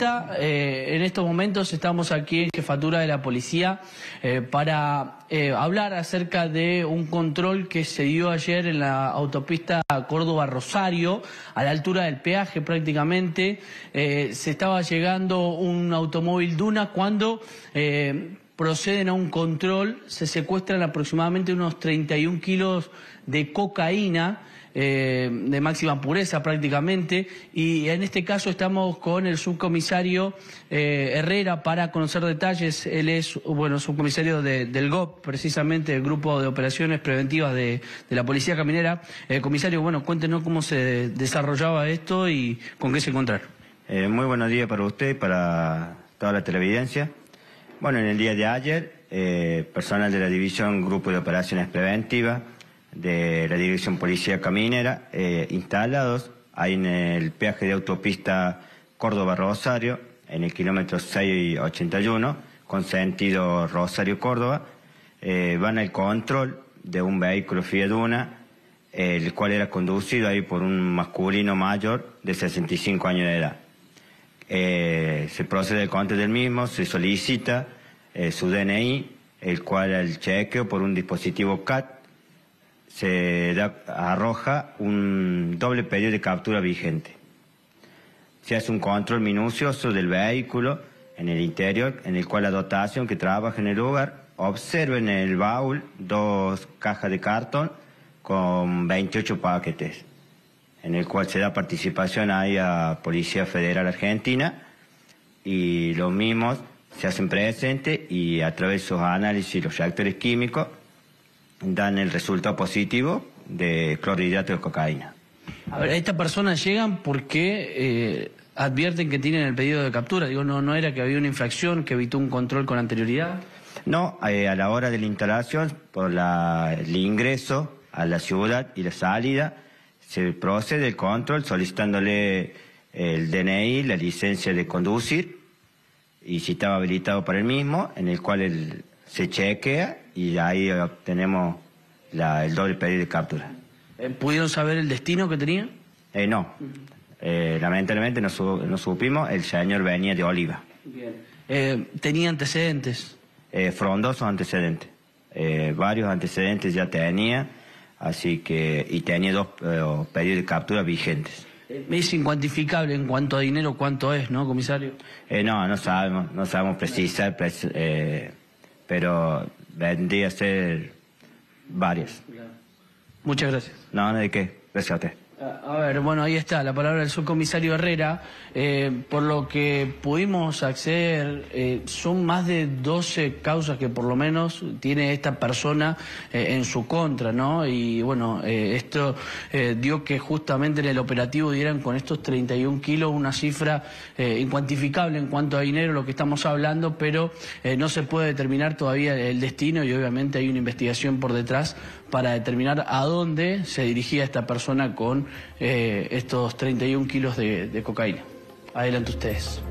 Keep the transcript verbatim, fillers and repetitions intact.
visita. Eh, en estos momentos estamos aquí en Jefatura de la Policía eh, para eh, hablar acerca de un control que se dio ayer en la autopista Córdoba-Rosario, a la altura del peaje prácticamente. Eh, se estaba llegando un automóvil Duna cuando eh, proceden a un control, se secuestran aproximadamente unos treinta y un kilos de cocaína, eh, de máxima pureza prácticamente, y en este caso estamos con el subcomisario eh, Herrera para conocer detalles. Él es, bueno, subcomisario de, del G O P, precisamente, el Grupo de Operaciones Preventivas de, de la Policía Caminera. Eh, comisario, bueno, cuéntenos cómo se desarrollaba esto y con qué se encontraron. Eh, muy buenos días para usted, para toda la televidencia. Bueno, en el día de ayer, eh, personal de la División Grupo de Operaciones Preventivas de la Dirección Policía Caminera, eh, instalados ahí en el peaje de autopista Córdoba-Rosario, en el kilómetro seiscientos ochenta y uno, con sentido Rosario-Córdoba, eh, van al control de un vehículo Fiat Duna, el cual era conducido ahí por un masculino mayor de sesenta y cinco años de edad. Eh, se procede al control del mismo, se solicita eh, su D N I, el cual al chequeo por un dispositivo C A T se da, arroja un doble pedido de captura vigente. Se hace un control minucioso del vehículo en el interior, en el cual la dotación que trabaja en el lugar observa en el baúl dos cajas de cartón con veintiocho paquetes, en el cual se da participación ahí a Policía Federal Argentina, y los mismos se hacen presentes y a través de sus análisis los reactores químicos dan el resultado positivo de clorhidrato de cocaína. A ver, estas personas llegan porque eh, advierten que tienen el pedido de captura. Digo, no, no era que había una infracción que evitó un control con anterioridad. No, eh, a la hora de la instalación, por la, el ingreso a la ciudad y la salida, se procede el control solicitándole el D N I, la licencia de conducir, y si estaba habilitado para el mismo, en el cual él se chequea y ahí obtenemos la, el doble pedido de captura. ¿Pudieron saber el destino que tenía? Eh, no, eh, lamentablemente no, su, no supimos, el señor venía de Oliva. Bien. Eh, ¿Tenía antecedentes? Eh, frondosos antecedentes, eh, varios antecedentes ya tenía. Así que, y tenía dos eh, pedidos de captura vigentes. Es incuantificable en cuanto a dinero cuánto es, ¿no, comisario? Eh, no, no sabemos, no sabemos precisar, precis, eh, pero vendría a ser varias. Muchas gracias. No, no hay de qué, gracias a usted. A ver, bueno, ahí está la palabra del subcomisario Herrera. Eh, por lo que pudimos acceder, eh, son más de doce causas que por lo menos tiene esta persona eh, en su contra, ¿no? Y bueno, eh, esto eh, dio que justamente en el operativo dieran con estos treinta y un kilos una cifra eh, incuantificable en cuanto a dinero, lo que estamos hablando, pero eh, no se puede determinar todavía el destino y obviamente hay una investigación por detrás para determinar a dónde se dirigía esta persona con Eh, estos treinta y un kilos de, de cocaína. Adelante ustedes.